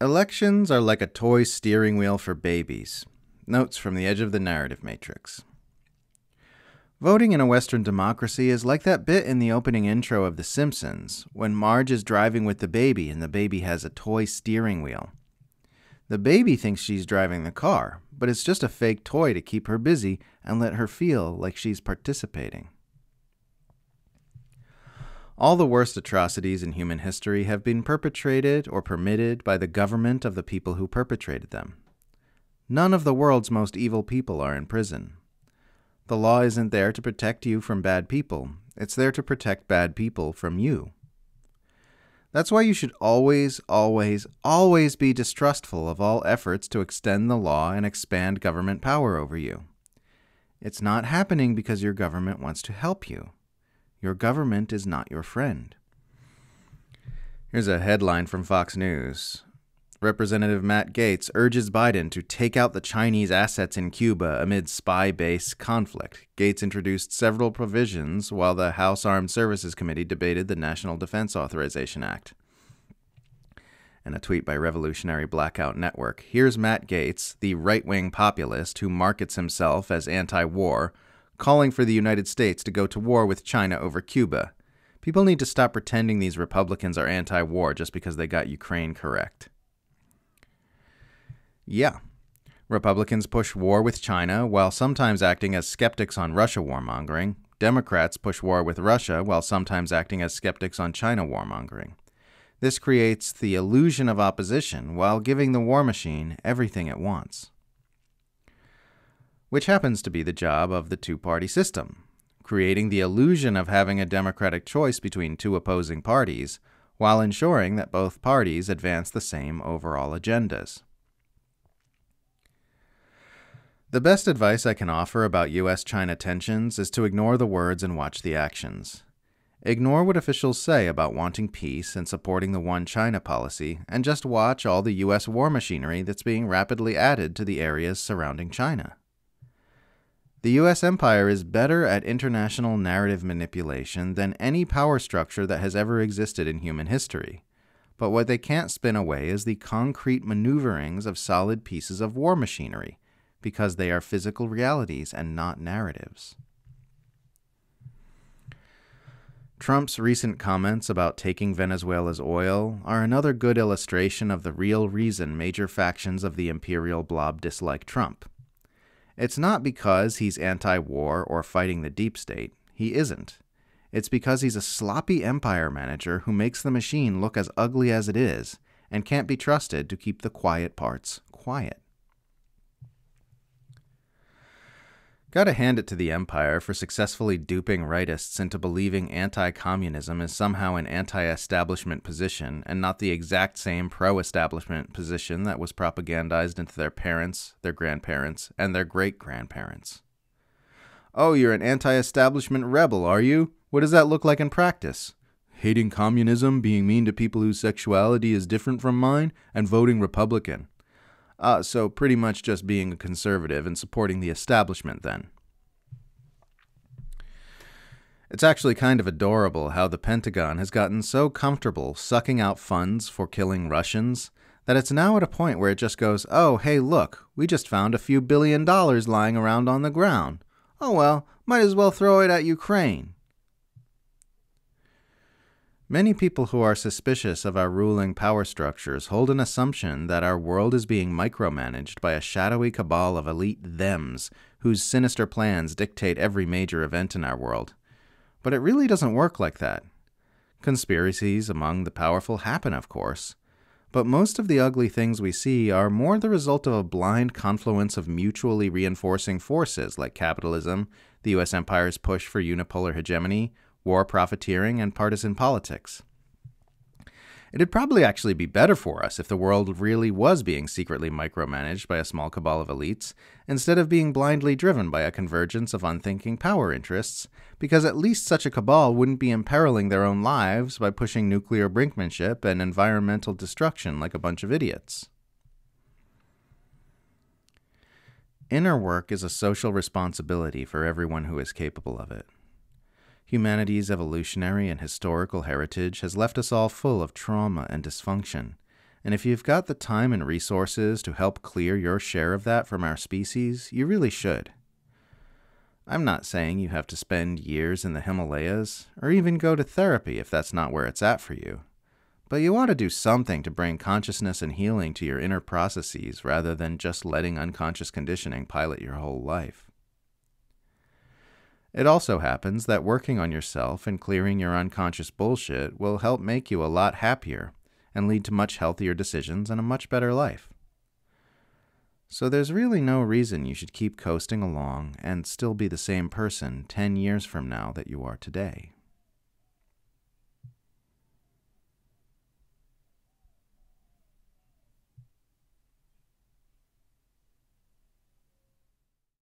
Elections are like a toy steering wheel for babies. Notes from the edge of the narrative matrix. Voting in a Western democracy is like that bit in the opening intro of The Simpsons, when Marge is driving with the baby and the baby has a toy steering wheel. The baby thinks she's driving the car, but it's just a fake toy to keep her busy and let her feel like she's participating. All the worst atrocities in human history have been perpetrated or permitted by the government of the people who perpetrated them. None of the world's most evil people are in prison. The law isn't there to protect you from bad people. It's there to protect bad people from you. That's why you should always, always, always be distrustful of all efforts to extend the law and expand government power over you. It's not happening because your government wants to help you. Your government is not your friend. Here's a headline from Fox News. Representative Matt Gaetz urges Biden to take out the Chinese assets in Cuba amid spy-based conflict. Gaetz introduced several provisions while the House Armed Services Committee debated the National Defense Authorization Act. And a tweet by Revolutionary Blackout Network. Here's Matt Gaetz, the right-wing populist who markets himself as anti-war, calling for the United States to go to war with China over Cuba. People need to stop pretending these Republicans are anti-war just because they got Ukraine correct. Yeah, Republicans push war with China while sometimes acting as skeptics on Russia warmongering. Democrats push war with Russia while sometimes acting as skeptics on China warmongering. This creates the illusion of opposition while giving the war machine everything it wants, which happens to be the job of the two-party system, creating the illusion of having a democratic choice between two opposing parties while ensuring that both parties advance the same overall agendas. The best advice I can offer about U.S.-China tensions is to ignore the words and watch the actions. Ignore what officials say about wanting peace and supporting the One China policy, and just watch all the U.S. war machinery that's being rapidly added to the areas surrounding China. The U.S. empire is better at international narrative manipulation than any power structure that has ever existed in human history. But what they can't spin away is the concrete maneuverings of solid pieces of war machinery, because they are physical realities and not narratives. Trump's recent comments about taking Venezuela's oil are another good illustration of the real reason major factions of the imperial blob dislike Trump. It's not because he's anti-war or fighting the deep state. He isn't. It's because he's a sloppy empire manager who makes the machine look as ugly as it is and can't be trusted to keep the quiet parts quiet. Gotta hand it to the empire for successfully duping rightists into believing anti-communism is somehow an anti-establishment position and not the exact same pro-establishment position that was propagandized into their parents, their grandparents, and their great-grandparents. Oh, you're an anti-establishment rebel, are you? What does that look like in practice? Hating communism, being mean to people whose sexuality is different from mine, and voting Republican. So pretty much just being a conservative and supporting the establishment then. It's actually kind of adorable how the Pentagon has gotten so comfortable sucking out funds for killing Russians that it's now at a point where it just goes, oh, hey, look, we just found a few $1 billion lying around on the ground. Oh, well, might as well throw it at Ukraine. Many people who are suspicious of our ruling power structures hold an assumption that our world is being micromanaged by a shadowy cabal of elite thems whose sinister plans dictate every major event in our world. But it really doesn't work like that. Conspiracies among the powerful happen, of course, but most of the ugly things we see are more the result of a blind confluence of mutually reinforcing forces like capitalism, the U.S. empire's push for unipolar hegemony, war profiteering, and partisan politics. It'd probably actually be better for us if the world really was being secretly micromanaged by a small cabal of elites, instead of being blindly driven by a convergence of unthinking power interests, because at least such a cabal wouldn't be imperiling their own lives by pushing nuclear brinkmanship and environmental destruction like a bunch of idiots. Inner work is a social responsibility for everyone who is capable of it. Humanity's evolutionary and historical heritage has left us all full of trauma and dysfunction, And if you've got the time and resources to help clear your share of that from our species, you really should. I'm not saying you have to spend years in the Himalayas, or even go to therapy if that's not where it's at for you. But you ought to do something to bring consciousness and healing to your inner processes rather than just letting unconscious conditioning pilot your whole life. It also happens that working on yourself and clearing your unconscious bullshit will help make you a lot happier and lead to much healthier decisions and a much better life. So there's really no reason you should keep coasting along and still be the same person 10 years from now that you are today.